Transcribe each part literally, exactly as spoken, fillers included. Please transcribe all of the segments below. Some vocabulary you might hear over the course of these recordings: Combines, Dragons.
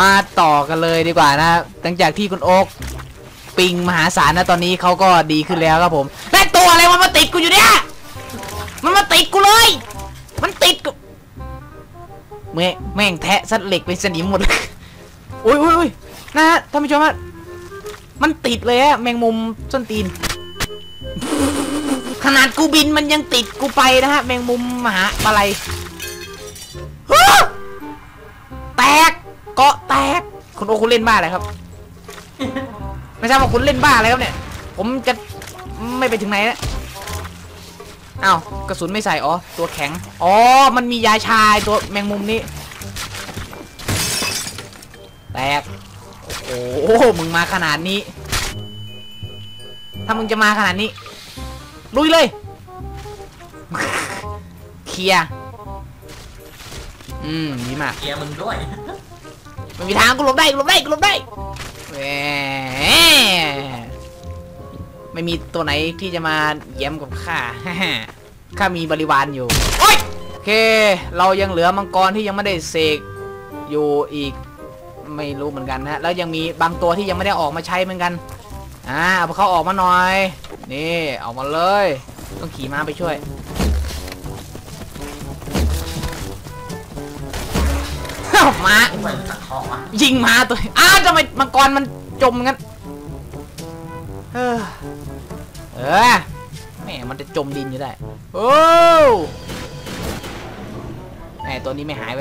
มาต่อกันเลยดีกว่านะหลังจากที่คุณโอ๊คปิงมหาศาลนะตอนนี้เขาก็ดีขึ้นแล้วครับผมและตัวอะไรมันมาติดกูอยู่เนี่ยมันมาติดกูเลยมันติดกูแม่แม่งแทะสัตว์เหล็กเป็นสนิมหมดเลยโอ้ยโอ้ยนะฮะท่านผู้ชมครับมันติดเลยฮะแมงมุมส้นตีนขนาดกูบินมันยังติดกูไปนะฮะแมงมุมมหาอะไรแตกเกาะแตกคุณโอคุณเล่นบ้าอะไรครับไม่ทราบว่าคุณเล่นบ้าอะไรครับเนี่ยผมจะไม่ไปถึงไหนแล้วอ้าวกระสุนไม่ใส่อ๋อตัวแข็งอ๋อมันมียาชาตัวแมงมุมนี่แตกโอ้โหมึงมาขนาดนี้ถ้ามึงจะมาขนาดนี้ลุยเลยเคลียร์อืมดีมากเคลียร์มึงด้วยมันมีทางกูหลบได้กูหลบได้กูหลบได้แหมไม่มีตัวไหนที่จะมาแย้มกับข้าข้ามีบริวารอยู่โอ๊ยโอเคเรายังเหลือมังกรที่ยังไม่ได้เสกอยู่อีกไม่รู้เหมือนกันนะแล้วยังมีบางตัวที่ยังไม่ได้ออกมาใช้เหมือนกันอ่าเอาเขาออกมาหน่อยนี่ออกมาเลยต้องขี่ม้าไปช่วยม้ายิงม้าตัวอ้าวทำไมมังกรมันจมงั้นเออเออแม่มันจะจมดินอยู่ได้โอ้แม่ตัวนี้ไม่หายไป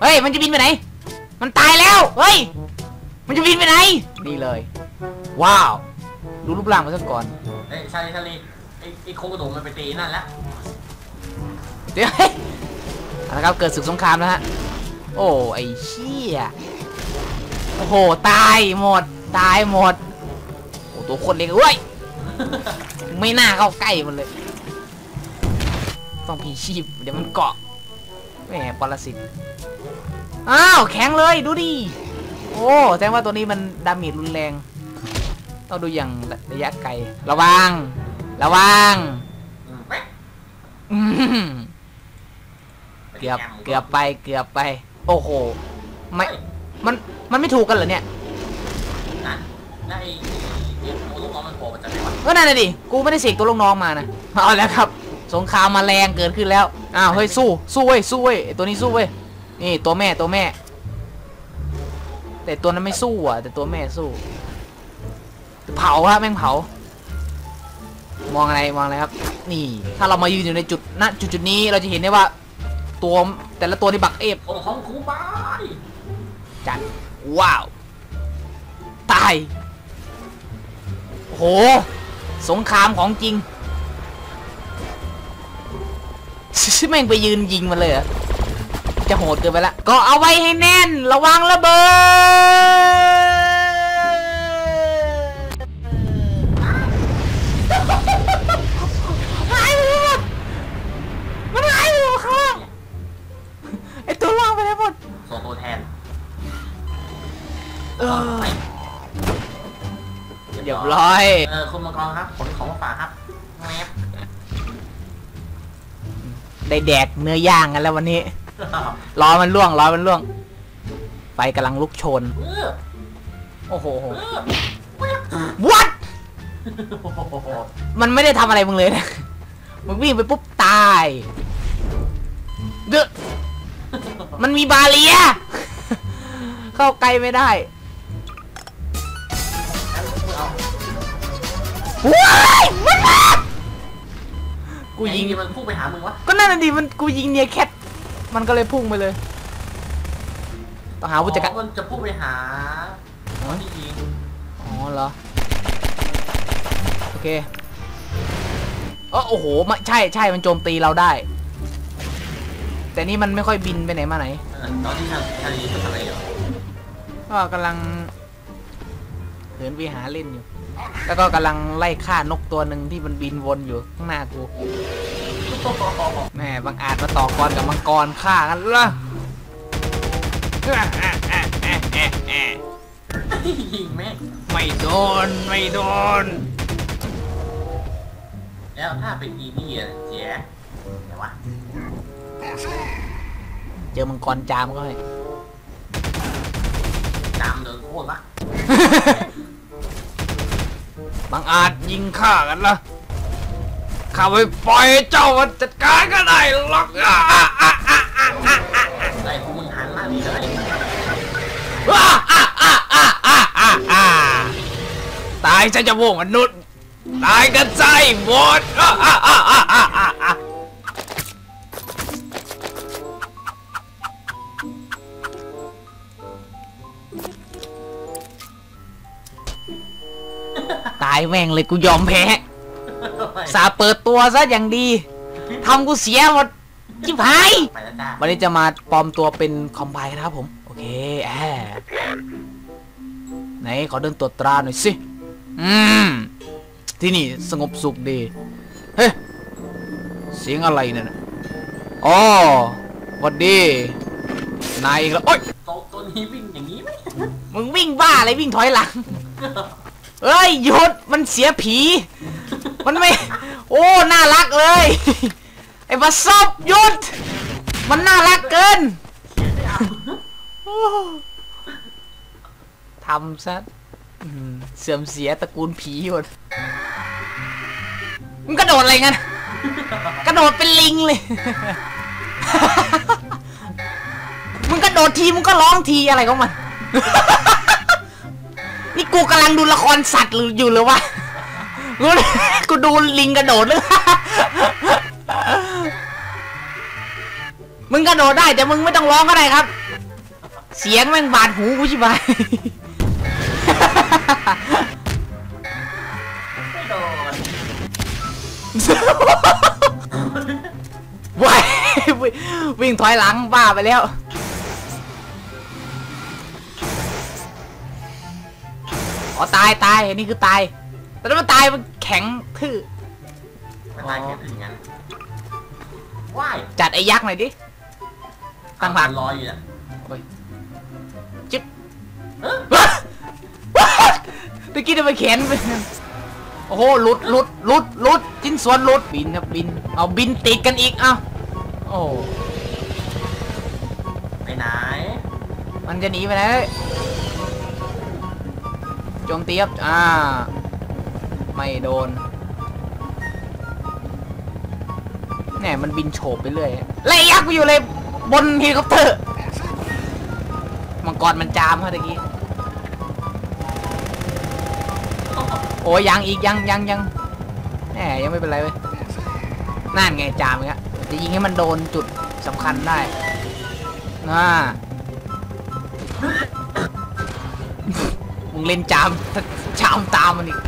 เฮ้ยมันจะบินไปไหนมันตายแล้วเฮ้ยมันจะบินไปไหนนี่เลยว้าวดูรูปร่างมันซะก่อนเฮ้ยชาลีชาลีไอ้ไอ้โคกระโดดมันไปตีนั่นแล้วเดี๋ยวนะครับเกิดศึกสงครามแล้วฮะโอ้ไอ้เชี่ยโอ้โหตายหมดตายหมดโอ้ตัวคนเล็กเว้ยไม่น่าเข้าใกล้มันเลยต้องผีชีพเดี๋ยวมันเกาะแหมปรสิตอ้าวแข็งเลยดูดิโอ้แสดงว่าตัวนี้มันดาเมจรุนแรงต้องดูอย่างระยะไกลระวังระวังเกือบเกือบไปเกือบไปโอ้โหไม่มันมันไม่ถูกกันเหรอเนี่ยนั่นนั่นไอ้ตัวลูกน้องมันโผล่มาจากไหนวะก็นั่นเลยดิกูไม่ได้เสกตัวลูกน้องมานะเอาแล้วครับสงครามมาแรงเกิดขึ้นแล้วอ้าวเฮ้ยสู้สู้เว้ยสู้เว้ยตัวนี้สู้เว้ยนี่ตัวแม่ตัวแม่แต่ตัวนั้นไม่สู้อ่ะแต่ตัวแม่สู้เผาครับแม่งเผามองอะไรมองอะไรครับนี่ถ้าเรามายืนอยู่ในจุดณจุดจุดนี้เราจะเห็นได้ว่าตัวแต่ละตัวที่บักเอฟของกูไปจัดว้าวตายโหสงครามของจริงแม่งไปยืนยิงมันเลยอ่ะจะโหดเกินไปละก็เอาไว้ให้แน่นระวังระเบิดหายไปหมดมันหายไปหมดข้างไอตัวล่างไปแล้วหมดส่งตัวแทนเออเรียบร้อยเออคุณมังกรครับผมของมาฝากครับได้แดกเนื้อย่างกันแล้ววันนี้ล้อมันล่วงล้อมันล่วงไฟกำลังลุกโชนโอ้โหวัดมันไม่ได้ทำอะไรมึงเลยนะมึงวิ่งไปปุ๊บตายเด้อมันมีบาเลียเข้าใกล้ไม่ได้ว้ายมันมากูยิงมันพุ่งไปหามึงวะก็นั่นน่ะดิมันกูยิงเนียแคทมันก็เลยพุ่งไปเลยต้องหาผู้จัดการจะพุ่งไปหาคนที่ยิงอ๋อเหรอโอเคเออโอ้โหไม่ใช่ใช่มันโจมตีเราได้แต่นี่มันไม่ค่อยบินไปไหนมาไหนตอนที่ทางทางนี้ทำอะไรอยู่ก็กำลังเหินไปหาเล่นอยู่แล้วก็กำลังไล่ฆ่านกตัวหนึ่งที่มันบินวนอยู่ข้างหน้ากูแม่บังอาจมาต่อกรกับมังกรฆ่ากันละยิงแม่ไม่โดนไม่โดนแล้วถ้าเป็นอีนี่อะเจ๊เดี๋ยววะเจอมังกรจามก็ให้ ตามเดินโคตรวะบังอาจยิงข้ากันละข้าไปปล่อยเจ้ามันจัดการก็ได้หรอกไอ้พวกมึงหันมาดีเลยตายซะจะโว่งมนุษย์ตายกันใจหมดตายแม่งเลยกูยอมแพ้สาเปิดตัวซะอย่างดีทำกูเสียหมดจิ๋วหายวันนี้จะมาปลอมตัวเป็นคอมไบนะครับผมโอเคแหมไหนขอเดินตรวจตราหน่อยสิอืมที่นี่สงบสุขดีเฮ้ยเสียงอะไรเนี่ยอ๋อวันดีนายอีกแล้วโอ๊ยตัวนี้วิ่งอย่างนี้ไหมมึงวิ่งบ้าอะไรวิ่งถอยหลังเอ้ยหยุดมันเสียผีมันไม่โอ้น่ารักเลยไอ้บัสซับหยุดมันน่ารักเกินทำซะเสื่อมเสียตระกูลผีหมดมันกระโดดอะไรงั้นกระโดดเป็นลิงเลยมึงกระโดดทีมึงก็ร้องทีอะไรของมันนี่กูกำลังดูละครสัตว์อยู่หรือวะกูกูดูลิงกระโดดหรือมึงกระโดดได้แต่มึงไม่ต้องร้องก็ได้ครับเสียงแม่งบาดหูกูชิบะไม่โดนว้ายวิ่งถอยหลังบ้าไปแล้วอ๋อตายตายนี่คือตายแต่ถ้ามันตายมันแข็งทื่อมันตายแข็งอย่างนั้นว้ายจัดไอ้ยักษ์หน่อยดิตั้งหลักรออยู่อ่ะจึ๊บตะกี้ทำไมแขนเป็นโอ้โหหลุดหลุดหลุดหลุดจิ้นสวนหลุดบินครับบินเอาบินติดกันอีกเอาโอ้ไปไหนมันจะหนีไปไหนโจมตีครับอ่าไม่โดนแหน่มันบินโฉบไปเรื่อยไล่ยักษ์ไปอยู่เลยบนเฮลิคอปเตอร์มังกรมันจามเขาตะกี้โอ้ยยังอีกยังยังยังแหมยังไม่เป็นไรเว้ยนั่นไงจามเงี้ยจะยิงให้มันโดนจุดสำคัญได้น่ามึงเล่นจามจามตามมันอีก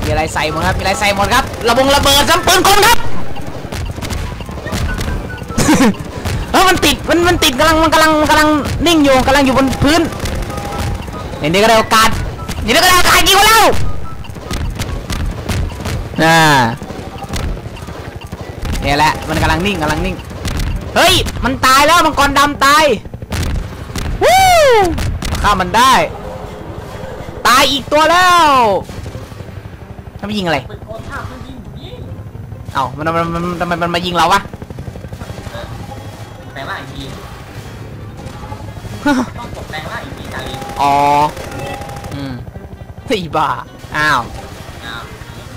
มีอะไรใส่หมดครับมีอะไรใส่หมดครับระบงระเบิดซ้ำปืนคมครับเออมันติดมันมันติดกำลังมันกำลังกำลังนิ่งอยู่กำลังอยู่บนพื้นเห็นเด็กก็ได้โอกาสเห็นเด็กก็ได้โอกาสยิงแล้วน่าเนี่ยแหละมันกำลังนิ่งกำลังนิ่งเฮ้ยมันตายแล้วมังกรดำตายวู้ฆ่ามันได้ตายอีกตัวแล้วทำไมยิงอะไรเอ้ามันมันมันทำไมมันมายิงเราวะแปลว่าอีกทีต้องกดแปลว่าอีกทีจ่ายอ๋ออืมสี่บาทอ้าว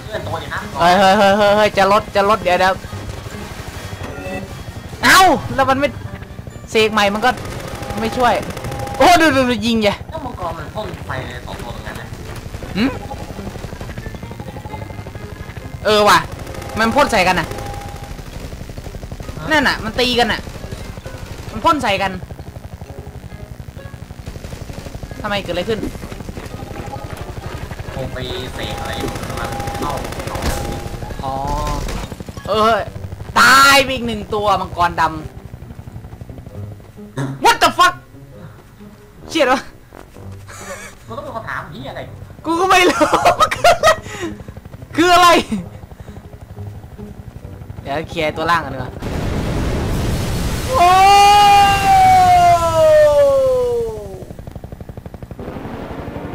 เลื่อนตัวเดี๋ยวนะเฮ้ยเฮ้ยเฮ้ยเฮ้ยจะลดจะลดเดี๋ยวเดี๋ยวเอ้าแล้วมันไม่เสกใหม่มันก็ไม่ช่วยโอ้ดูดูดูยิงไงแล้วมังกรมันพ่นไฟสองตัวตรงนั้นนะอืมเออว่ะมันพ่นใส่กันน่ะนั่นน่ะมันตีกันน่ะมันพ่นใส่กันทำไมเกิดอะไรขึ้นคงไปเสกอะไรมันเข้าอ๋อเออตายไปอีกหนึ่งตัวมังกรดำ what the fuck เชี่ยวะกูต้องเป็นคนถามพี่อะไรกูก็ไม่รู้คืออะไรเดี๋ยวเคลียร์ตัวล่างกันดีกว่าโอ้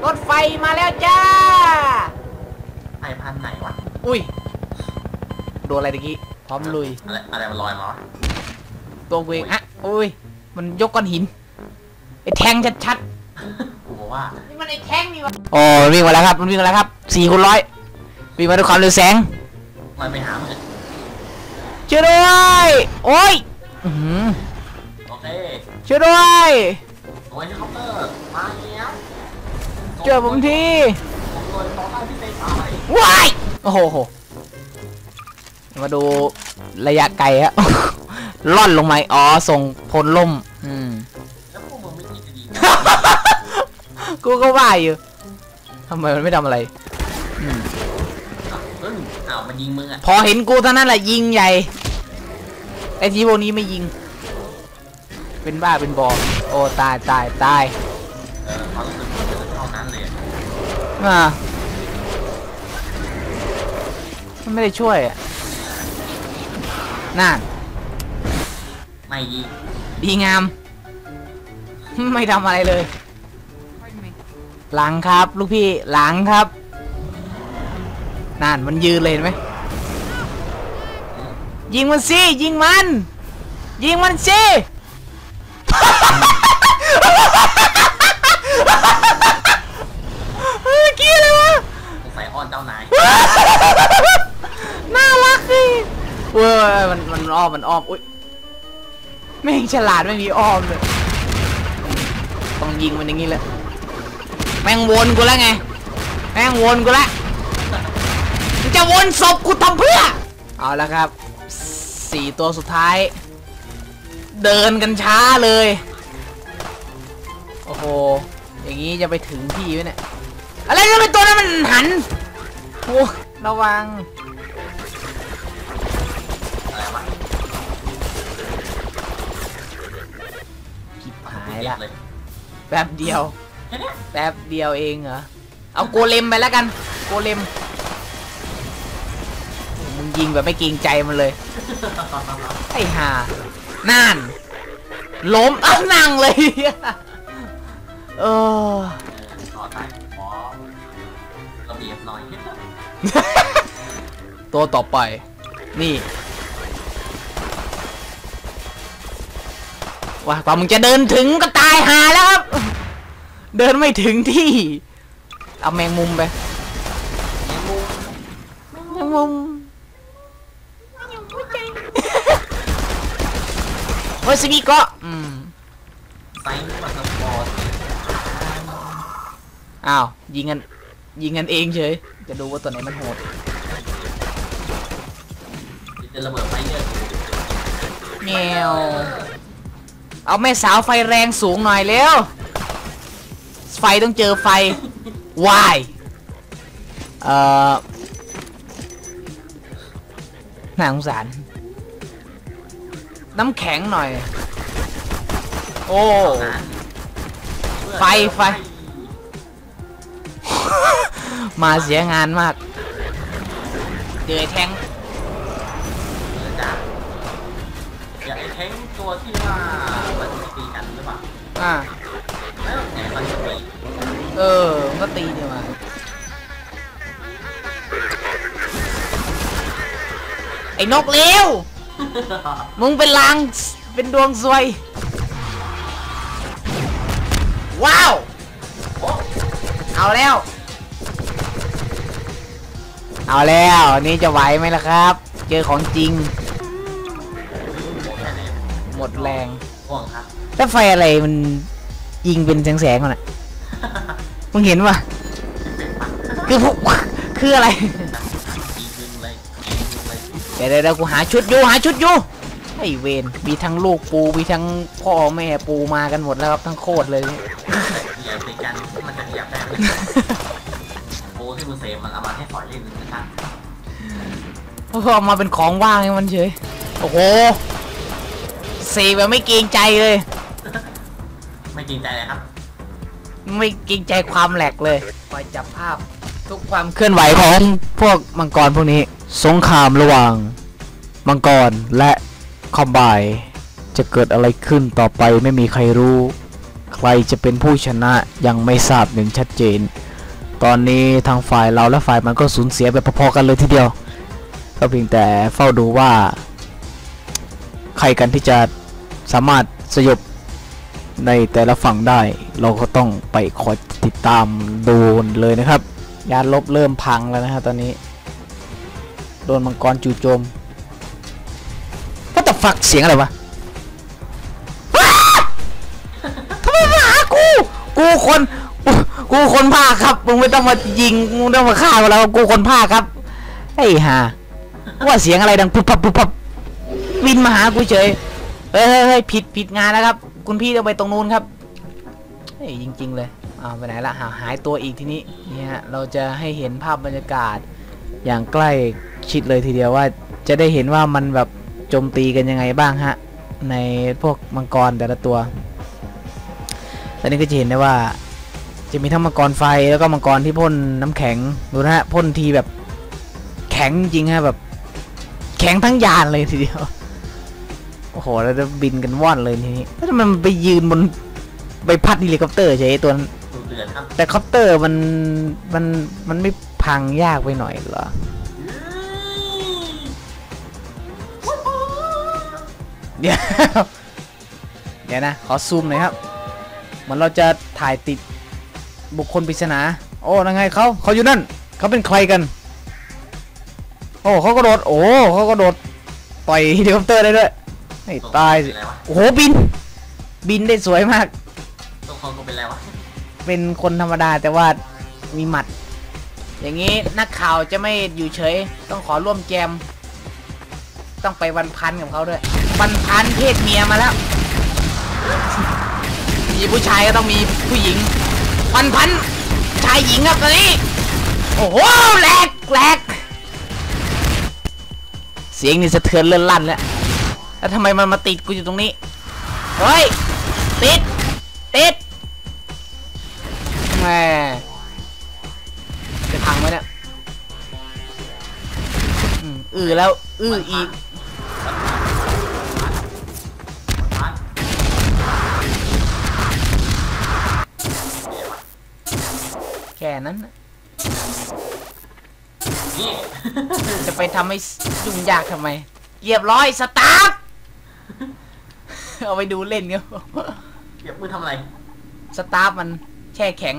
รถไฟมาแล้วจ้าไอพันไหนวะอุ้ยโดนอะไรตะกี้พร้อมลุยอะไรอะไรมันลอยมาตัวเวงฮะอุ้ยมันยกก้อนหินไอแทงชัดๆโอ้โห ว่านี่มันไอ้แข้งมีวะอ๋อวิ่งมาแล้วครับมันวิ่งมาแล้วครับสี่คูณร้อยวิ่งมาด้วยความเร็วแสงมันไปหามันช่วยด้วยโอ้ยโอเคช่วยด้วยโอ้ยคอปเตอร์มาแล้วเจอผมทีว้ายโอ้โหมาดูระยะไกลฮะล่อนลงไหมอ๋อส่งพลล่มอืมแล้วพวกมึงไม่คิดจะดีกูก็ว่าอยู่ทำไมมันไม่ทำอะไรอ้าวมันยิงมึงอ่ะพอเห็นกูเท่านั้นแหละยิงใหญ่ไอ้ทีโบนี้ไม่ยิงเป็นบ้าเป็นบอลโอ้ตายตายตายเออความรู้สึกมันจะเท่านั้นเลยอ่ะมันไม่ได้ช่วยอ่ะน่าไม่ยิงดีงามไม่ทำอะไรเลยหลังครับลูกพี่หลังครับนั่นมันยืนเลยเห็นไหมยิงมันสิยิงมันยิงมันสิเกลียดเลยวะใส่อ้อนเจ้านายน่ารักดิเว้ยมันมันอ้อมมันอ้อมอุ้ยแม่งฉลาดไม่มีอ้อมเลยต้องยิงมันอย่างนี้เลยแม่งวนกูแล้วไงแม่งวนกูแล้วจะวนศพกูทำเพื่อเอาละครับสี่ตัวสุดท้ายเดินกันช้าเลยโอ้โหอย่างนี้จะไปถึงที่ไหมเนี่ยอะไรก็เป็นตัวนั้นมันหันโอ้ระวังคิดหายละแป๊บเดียวแป๊บเดียวเองเหรอเอาโกเลมไปแล้วกันโกเลมมึงยิงแบบไม่เกรงใจมันเลยไอ้ห่านั่นล้มอ้าวนั่งเลยเออขอตายขอระเบียบหน่อยตัวต่อไปนี่ว่ากว่ามึงจะเดินถึงก็ตายห่าแล้วครับเดินไม่ถึงที่เอาแมงมุมไปแมงมุมแมงมุมโอ้ยสปีกก็อืมไซน์มาสปอร์ตอ้าวยิงกันยิงกันเองเฉยจะดูว่าตัวไหนมันโหดจะระเบิดไฟเยอะแมวเอาแม่สาวไฟแรงสูงหน่อยเร็วไฟต้องเจอไฟวายเอ่อน่าสงสารน้ำแข็งหน่อยโอ้ไฟไฟมาเสียงานมากเจอแทงอย่าไอ้แทงตัวที่ว่ามันตีกันหรือเปล่าอ่าแล้วแหน่มันตีเออก็ตีเดี๋ยวมาไอ้นกเร็วมึงเป็นลางเป็นดวงซวยว้าวเอาแล้วเอาแล้วนี่จะไหวไหมล่ะครับเจอของจริงหมดแรงแล้วไฟอะไรมันยิงเป็นแสงแสงก่อนอะมึงเห็นปะคือพวกคืออะไรเดี๋ยวเดี๋ยวกูหาชุดอยู่หาชุดอยู่ไอเวนมีทั้งลูกปูมีทั้งพ่อแม่ปูมากันหมดแล้วครับทั้งโคตรเลยอย่าไปกันมันจะเหยียบแรงปูที่มึงเสพมันเอามาให้ถอยเล่นนะครับก็เอามาเป็นของว่างให้มันเฉยโอ้โหเสพแบบไม่เกรงใจเลยไม่เกรงใจเลยครับไม่เกรงใจความแหลกเลยคอยจับภาพทุกความเคลื่อนไหวของพวกมังกรพวกนี้สงครามระหว่างมังกรและคอมไบน์จะเกิดอะไรขึ้นต่อไปไม่มีใครรู้ใครจะเป็นผู้ชนะยังไม่ทราบอย่างชัดเจนตอนนี้ทางฝ่ายเราและฝ่ายมันก็สูญเสียแบบพอๆกันเลยทีเดียวก็เพียงแต่เฝ้าดูว่าใครกันที่จะสามารถสยบ ในแต่ละฝั่งได้เราก็ต้องไปคอยติดตามดูเลยนะครับยานลบเริ่มพังแล้วนะฮะตอนนี้โดนมังกรจู่โจมก็ตะฝักเสียงอะไรวะทำไมมาหากูกูคนกูคนภาคครับมึงไม่ต้องมายิงมึงไม่ต้องมาฆ่าเรากูคนภาคครับไอ้ห่าว่าเสียงอะไรดังปุ๊บปั๊บปุ๊บปั๊บวินมาหากูเฉยเฮ้ยเฮ้ยผิดผิดงานแล้วครับคุณพี่เอาไปตรงนู้นครับเฮ้ยจริงๆเลยอ้าวไปไหนละหาหายตัวอีกทีนี้นี่ฮะเราจะให้เห็นภาพบรรยากาศอย่างใกล้ชิดเลยทีเดียวว่าจะได้เห็นว่ามันแบบโจมตีกันยังไงบ้างฮะในพวกมังกรแต่ละตัวตอนนี้ก็จะเห็นได้ว่าจะมีทั้งมังกรไฟแล้วก็มังกรที่พ่นน้ำแข็งดูนะฮะพ่นทีแบบแข็งจริงฮะแบบแข็งทั้งยานเลยทีเดียวโอ้โหแล้วจะบินกันว่อนเลยทีนี้แล้วมันไปยืนบนใบพัดเฮลิคอปเตอร์ใช่ตัวนั้นแต่คอปเตอร์มันมันมันไม่พังยากไปหน่อยเหรอเดี๋ยวเดี๋ยวนะขอซูมหน่อยครับเหมือนเราจะถ่ายติดบุคคลปริศนาโอ้ยังไงเขาเขาอยู่นั่นเขาเป็นใครกันโอ้เขาก็โดดโอ้เขาก็โดดต่อยเฮลิคอปเตอร์ได้ด้วยให้ตายสิโอ้โหบินบินได้สวยมากตัวเขาเป็นอะไรวะเป็นคนธรรมดาแต่ว่ามีหมัดอย่างนี้นักข่าวจะไม่อยู่เฉยต้องขอร่วมแจมต้องไปวันพันกับเขาด้วยวันพันเพศเมียมาแล้วมีผู้ชายก็ต้องมีผู้หญิงวันพันชายหญิงครับตอนนี้โอ้โหแหลกแหลกเสียงนี่สะเทือนเลื่อนลั่นแล้วแล้วทำไมมันมาติดกูอยู่ตรงนี้เฮ้ยติดติดแหมจะพังไหมเนี่ยอือแล้วอืออีกแค่นั้นจะไปทำให้ยุ่งยากทำไมเรียบร้อยสตาร์ทเอาไปดูเล่นเงี้ยเก็บมือทำอะไรสตาร์ทมันแช่แข็ง